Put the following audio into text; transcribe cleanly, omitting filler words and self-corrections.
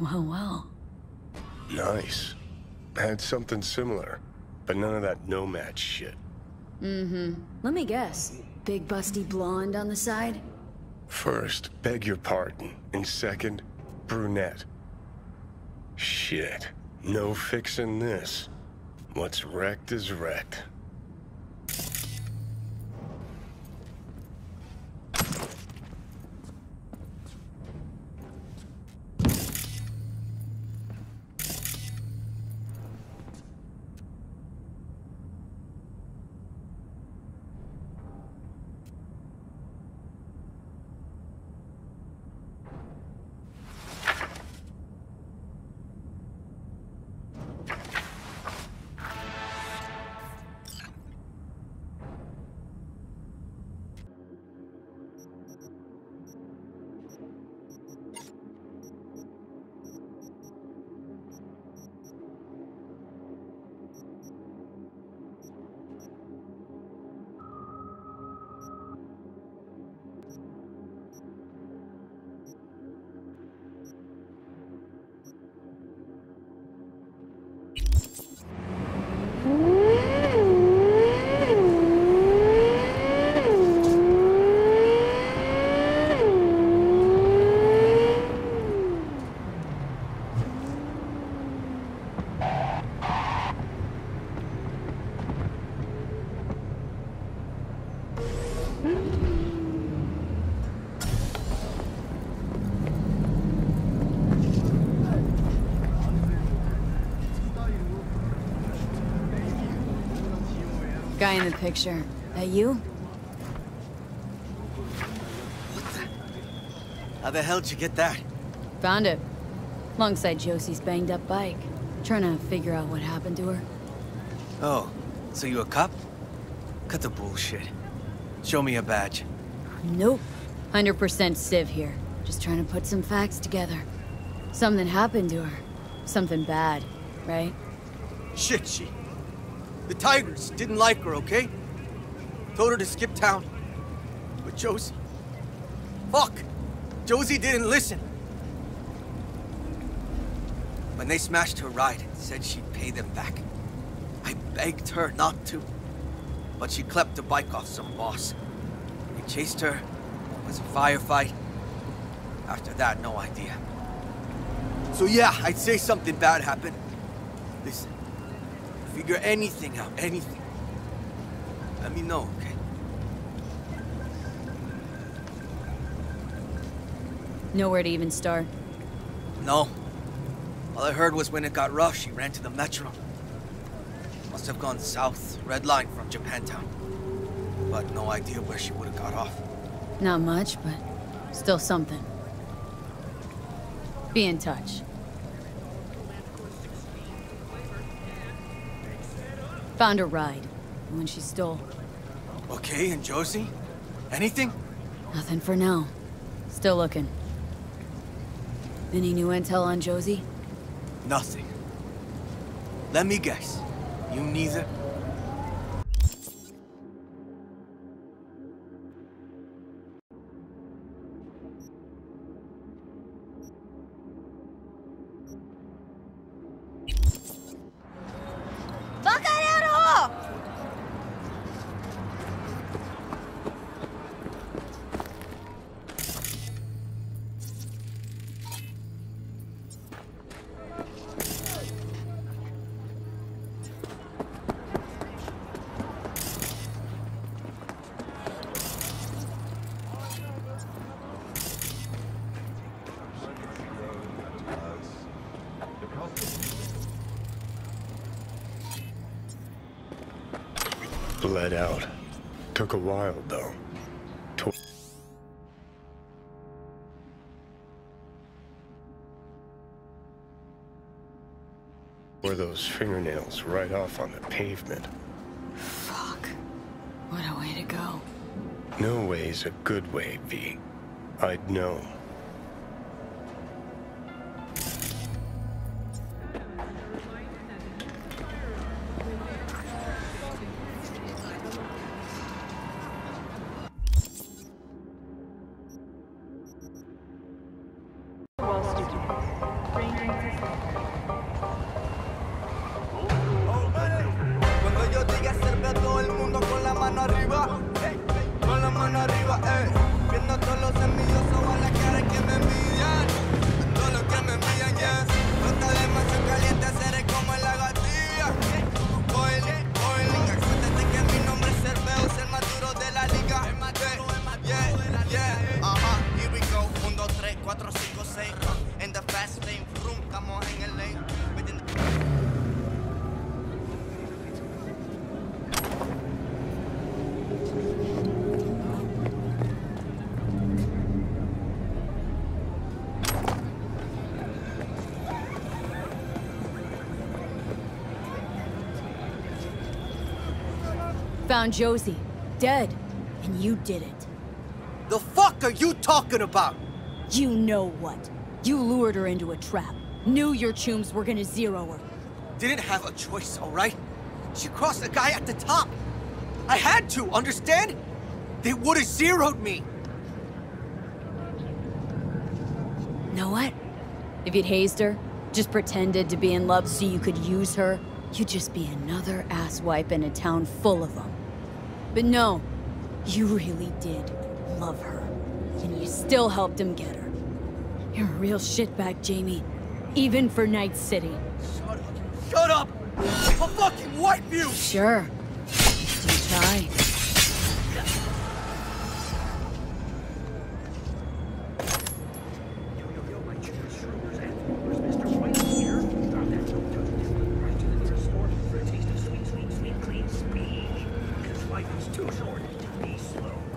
Well. Nice. I had something similar, but none of that nomad shit. Let me guess. Big busty blonde on the side? First, beg your pardon, and second, brunette. Shit. No fixing this. What's wrecked is wrecked. Guy in the picture. That you? What the? How the hell did you get that? Found it. Alongside Josie's banged up bike. Trying to figure out what happened to her. Oh, so you a cop? Cut the bullshit. Show me a badge. Nope. 100% Civ here. Just trying to put some facts together. Something happened to her. Something bad, right? Shit, she... The Tigers didn't like her, okay? Told her to skip town. But Josie... Fuck! Josie didn't listen. When they smashed her ride, said she'd pay them back. I begged her not to. But she clept the bike off some boss. They chased her. It was a firefight. After that, no idea. So yeah, I'd say something bad happened. Listen. Figure anything out, anything. Let me know, okay? Nowhere to even start? No. All I heard was when it got rough, she ran to the metro. Must have gone south, red line from Japantown. But no idea where she would have got off. Not much, but still something. Be in touch. Found a ride, the one she stole. Okay, and Josie? Anything? Nothing for now. Still looking. Any new intel on Josie? Nothing. Let me guess. You neither? Bled out. Took a while, though. Tore those fingernails right off on the pavement. Fuck. What a way to go. No way's a good way, V. I'd know. Bring mano arriba, hey, hey. Con la mano arriba, hey. Viendo a todos los envidiosos a la cara que me envidian, a todos los que me envidian, yes. No está demasiado caliente, seré como en la gatilla, hey. Oil, oil, acuérdate que mi nombre es el feo, es el más duro de la liga, el más duro, yeah, yeah. Ajá, here we go, 1, 2, 3, 4, 5, 6, in the fast lane, vroom, estamos en el lane. Found Josie, dead, and you did it. The fuck are you talking about? You know what? You lured her into a trap. Knew your chooms were gonna zero her. Didn't have a choice, all right? She crossed the guy at the top. I had to, understand? They would have zeroed me. Know what? If you'd hazed her, just pretended to be in love so you could use her, you'd just be another asswipe in a town full of them. But no, you really did love her, and you still helped him get her. You're a real shitbag, Jamie, even for Night City. Shut up! Shut up! I'll fucking wipe you! Sure. You try. Too short to be slow.